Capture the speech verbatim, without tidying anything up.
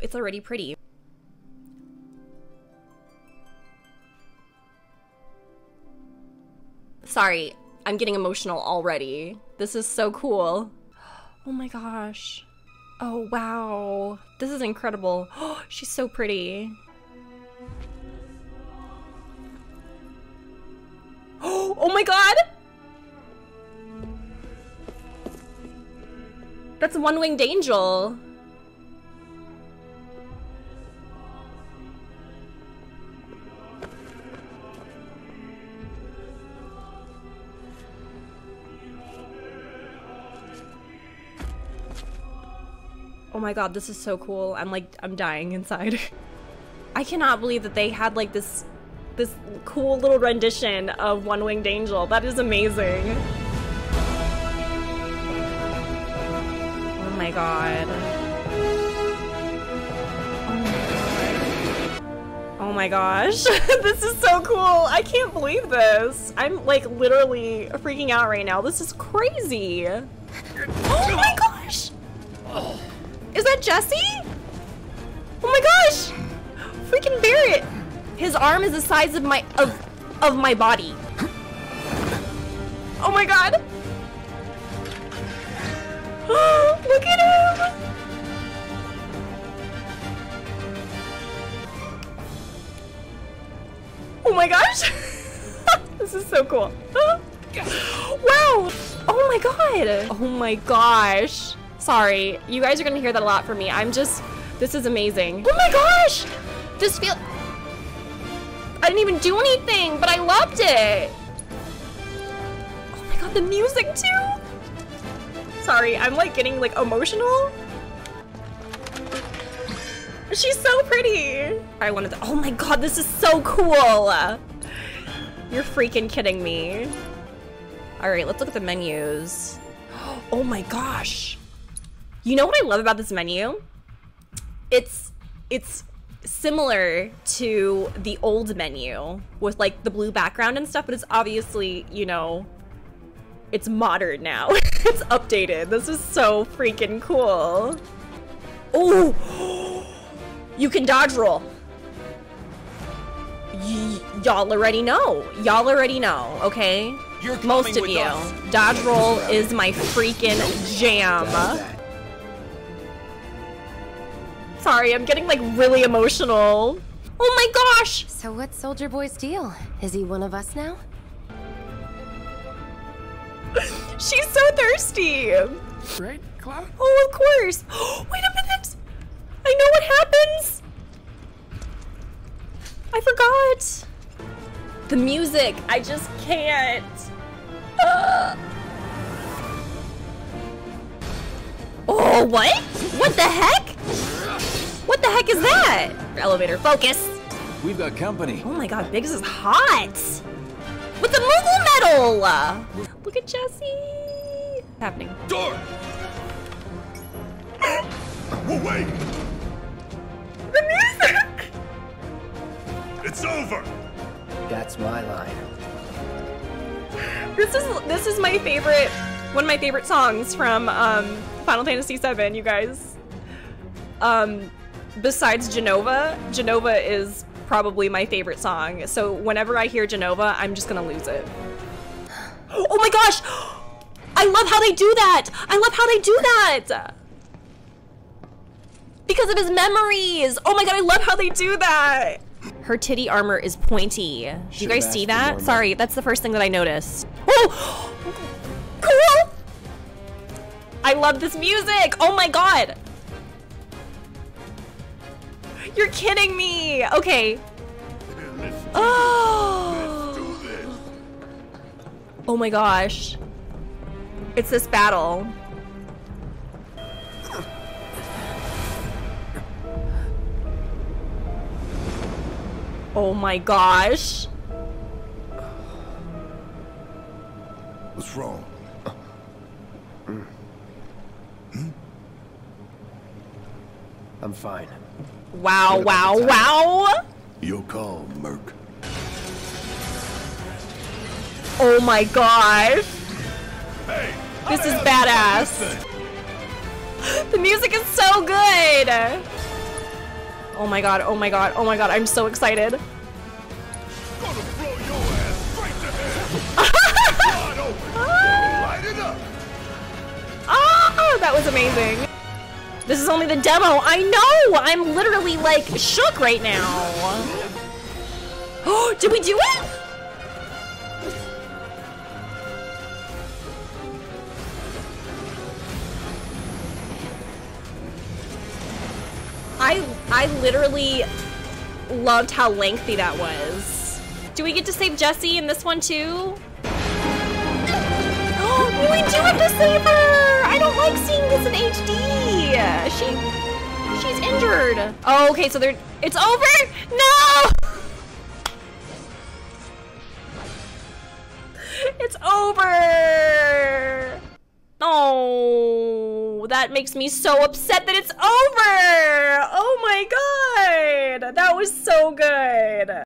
it's already pretty. Sorry, I'm getting emotional already. This is so cool. Oh my gosh. Oh wow. This is incredible. Oh, she's so pretty. Oh, oh my god! That's a One-Winged Angel. Oh my god, this is so cool. I'm like, I'm dying inside. I cannot believe that they had like this this cool little rendition of One-Winged Angel. That is amazing. Oh my god. Oh my gosh. This is so cool. I can't believe this. I'm like literally freaking out right now. This is crazy. Oh my gosh. Is that Jessie? Oh my gosh! Freaking Barret! His arm is the size of my of of my body. Oh my god! Oh, look at him! Oh my gosh! This is so cool! Wow! Oh my god! Oh my gosh! Sorry, you guys are gonna hear that a lot from me. I'm just, this is amazing. Oh my gosh! This feel, I didn't even do anything, but I loved it. Oh my god, the music too. Sorry, I'm like getting like emotional. She's so pretty. I wanted to, oh my god, this is so cool. You're freaking kidding me. All right, let's look at the menus. Oh my gosh. You know what I love about this menu? It's it's similar to the old menu with like the blue background and stuff, but it's obviously, you know, it's modern now. It's updated. This is so freaking cool. Oh, you can dodge roll. Y'all already know. Y'all already know, okay? You're Most of you. Us. Dodge roll is my freaking jam. Sorry, I'm getting like really emotional. Oh my gosh! So what's Soldier Boy's deal? Is he one of us now? She's so thirsty! Right, Cloud? Oh, of course! Wait a minute! I know what happens! I forgot! The music, I just can't. Uh. Oh, what? What the heck? What the heck is that? Elevator, focus. We've got company. Oh my god, Biggs is hot. With the Moogle medal. Look at Jessie. What's happening? Door. We'll wait. The music. It's over. That's my line. This is this is my favorite, one of my favorite songs from um, Final Fantasy seven, you guys. Um. Besides Jenova, Jenova is probably my favorite song. So whenever I hear Jenova, I'm just gonna lose it. Oh my gosh! I love how they do that! I love how they do that! Because of his memories! Oh my god, I love how they do that! Her titty armor is pointy. Do you guys see that? Sorry, that's the first thing that I noticed. Oh! Cool! I love this music! Oh my god! You're kidding me! Okay. Oh! Oh my gosh. It's this battle. Oh my gosh. What's wrong? I'm fine. Wow, wow, wow! Your call, Merc. Oh my gosh! Hey, this is badass! The music is so good! Oh my god, oh my god, oh my god, I'm so excited. Gonna blow your ass right to hell. It's wide open. Light it up. Oh, that was amazing. This is only the demo. I know! I'm literally like shook right now. Oh, did we do it? I I literally loved how lengthy that was. Do we get to save Jessie in this one too? Oh, we do have to save her! I don't like seeing this in H D. She she's injured. Oh, okay, so they're it's over. No. It's over. Oh, that makes me so upset that it's over. Oh my god, that was so good.